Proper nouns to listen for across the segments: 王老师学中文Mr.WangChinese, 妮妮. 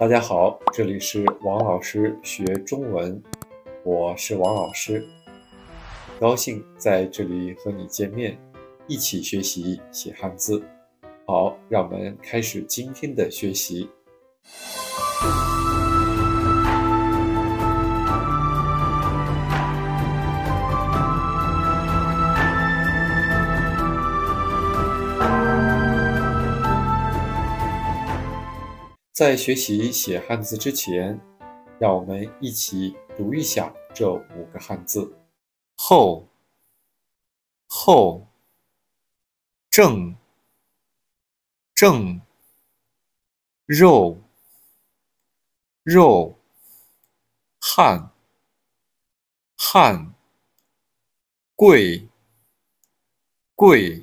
大家好，这里是王老师学中文，我是王老师，高兴在这里和你见面，一起学习写汉字。好，让我们开始今天的学习。在学习写汉字之前，让我们一起读一下这五个汉字：厚、厚、正、正、肉、肉、汉、汉、贵、贵。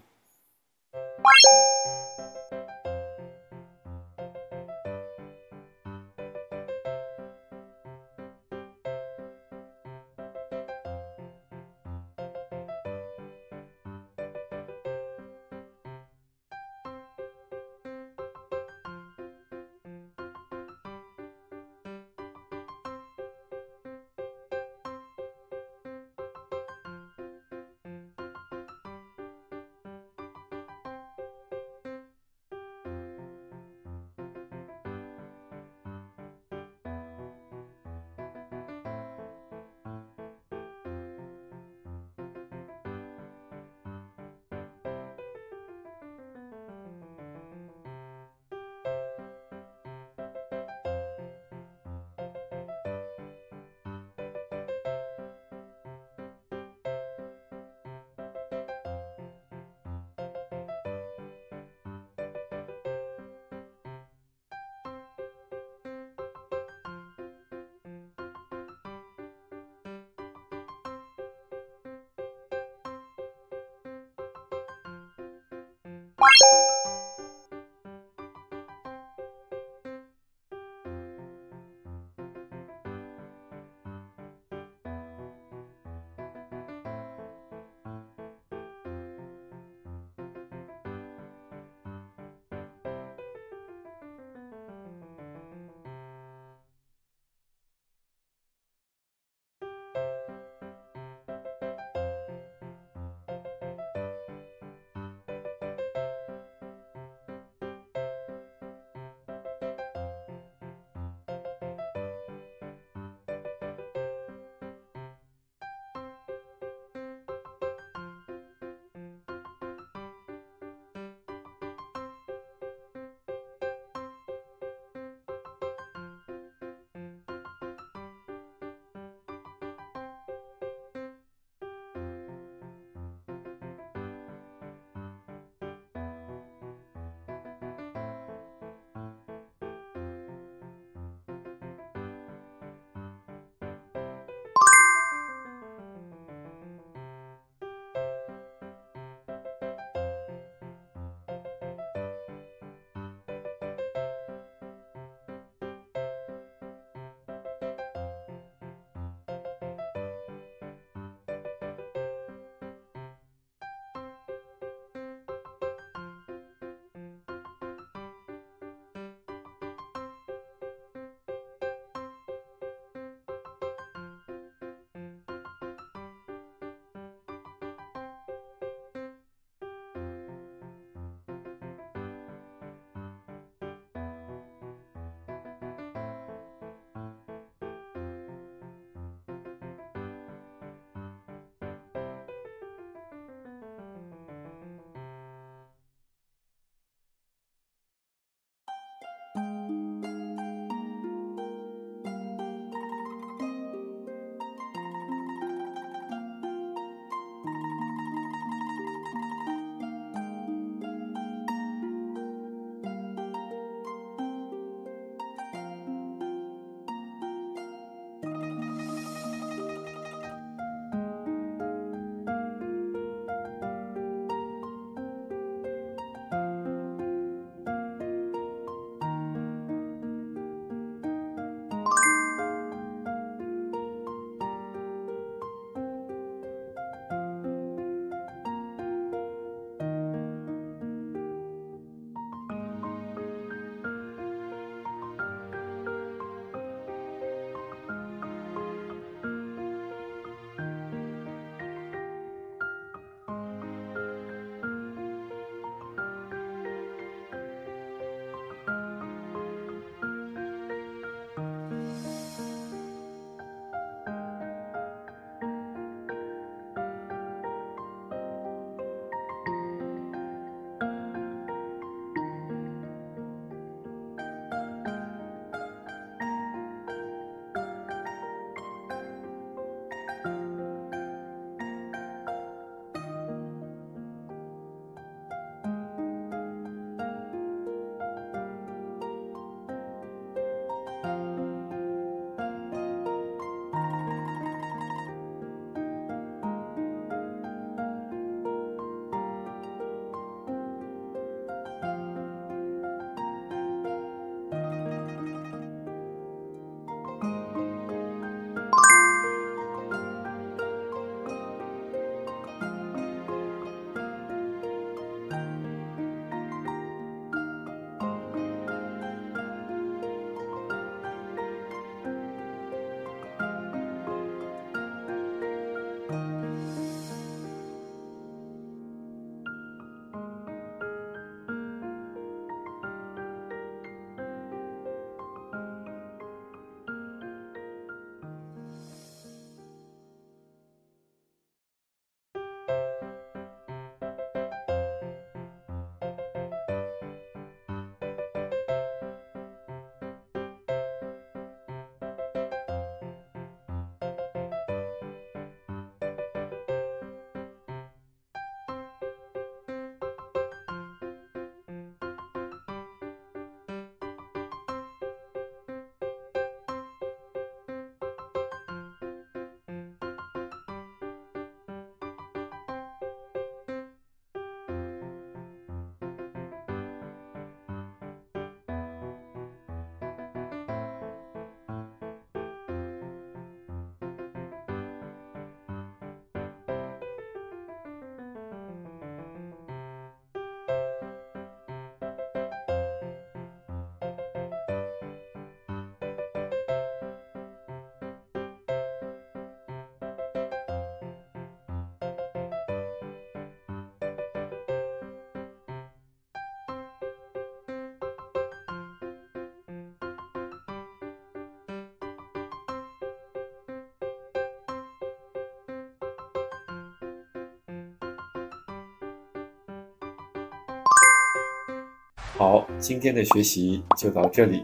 好，今天的学习就到这里，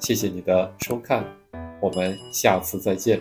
谢谢你的收看，我们下次再见。